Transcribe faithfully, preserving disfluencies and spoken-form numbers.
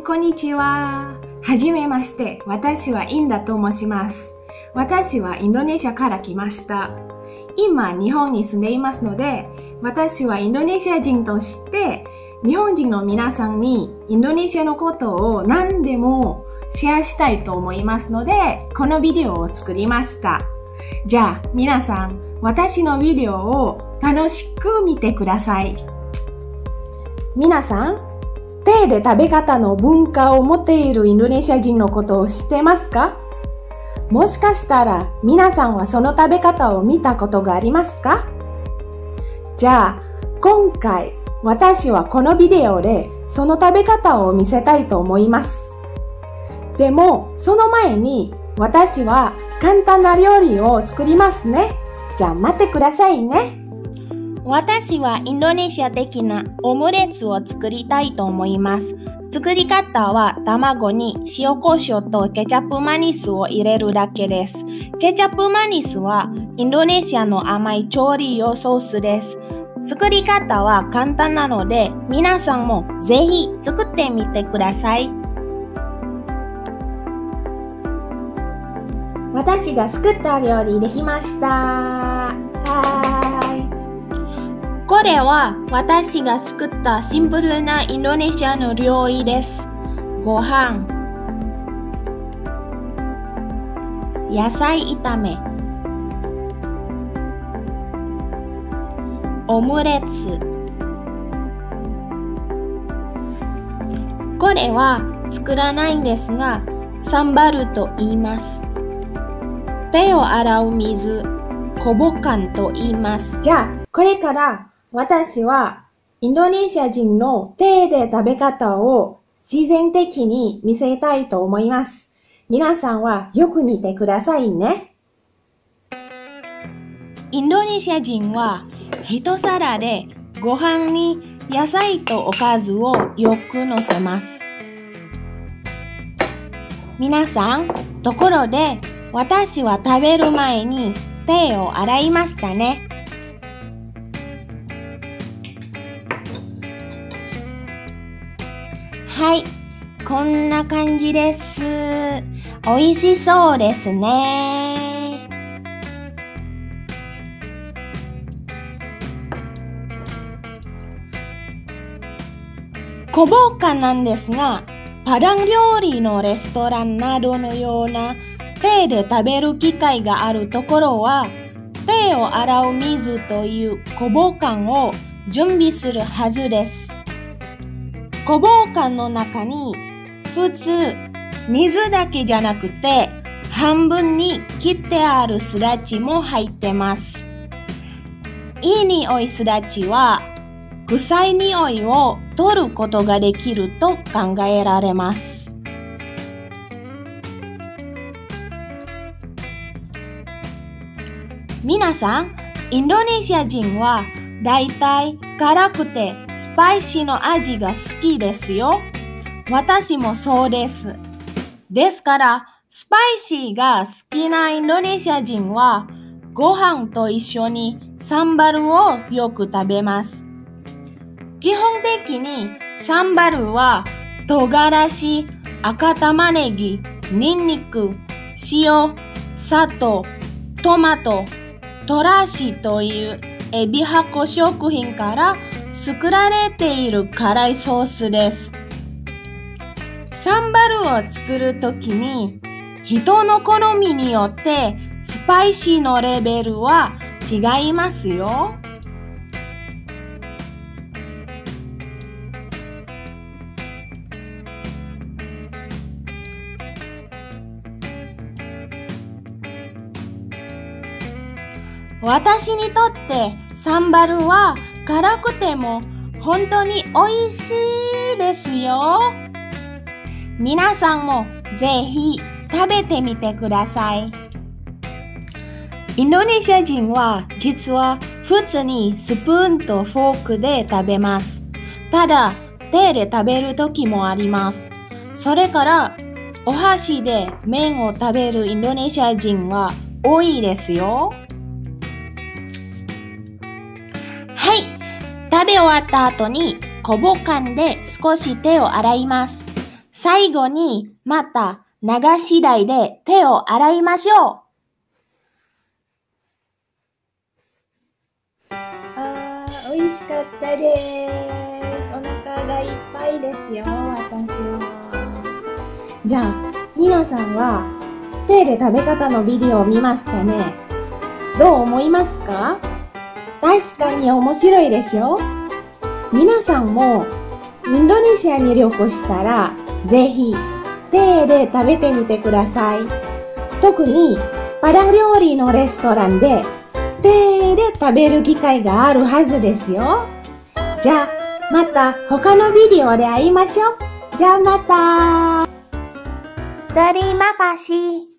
ん、こんにちは。はじめまして、私はインダと申します。私はインドネシアから来ました。今、日本に住んでいますので、私はインドネシア人として、日本人の皆さんにインドネシアのことを何でもシェアしたいと思いますので、このビデオを作りました。じゃあ、皆さん、私のビデオを楽しく見てください。皆さん、手で食べ方の文化を持っているインドネシア人のことを知ってますか？もしかしたら皆さんはその食べ方を見たことがありますか？じゃあ今回私はこのビデオでその食べ方を見せたいと思います。でもその前に私は簡単な料理を作りますね。じゃあ待ってくださいね。私はインドネシア的なオムレツを作りたいと思います。作り方は卵に塩コショウとケチャップマニスを入れるだけです。ケチャップマニスはインドネシアの甘い調理用ソースです。作り方は簡単なので皆さんもぜひ作ってみてください。私が作った料理できました。これは私が作ったシンプルなインドネシアの料理です。ご飯、野菜炒め、オムレツ。これは作らないんですが、サンバルと言います。手を洗う水、コボカンと言います。じゃあ、これから、私はインドネシア人の手で食べ方を自然的に見せたいと思います。皆さんはよく見てくださいね。インドネシア人は一皿でご飯に野菜とおかずをよくのせます。皆さん、ところで私は食べる前に手を洗いましたね。はい、こんな感じです。美味しそうですね。小房間なんですが、パラン料理のレストランなどのような手で食べる機会があるところは、手を洗う水という小房間を準備するはずです。小房間の中に普通水だけじゃなくて半分に切ってあるすだちも入ってます。いい匂いすだちは臭い匂いを取ることができると考えられます。皆さん、インドネシア人はだいたい辛くてスパイシーの味が好きですよ。私もそうです。ですから、スパイシーが好きなインドネシア人は、ご飯と一緒にサンバルをよく食べます。基本的にサンバルは、唐辛子、赤玉ねぎ、ニンニク、塩、砂糖、トマト、トラシというエビ箱食品から作られている辛いソースです。サンバルを作るときに、人の好みによってスパイシーのレベルは違いますよ。私にとってサンバルは辛くても本当に美味しいですよ。皆さんもぜひ食べてみてください。インドネシア人は実は普通にスプーンとフォークで食べます。ただ手で食べる時もあります。それからお箸で麺を食べるインドネシア人は多いですよ。食べ終わった後に小房間で少し手を洗います。最後にまた流し台で手を洗いましょう。あー、美味しかったです。お腹がいっぱいですよ、私は。じゃあ、みなさんは手で食べ方のビデオを見ましたね。どう思いますか？確かに面白いでしょ？皆さんもインドネシアに旅行したら、ぜひ手で食べてみてください。特にパラ料理のレストランで手で食べる機会があるはずですよ。じゃあまた他のビデオで会いましょう。じゃあまた。Terima kasih.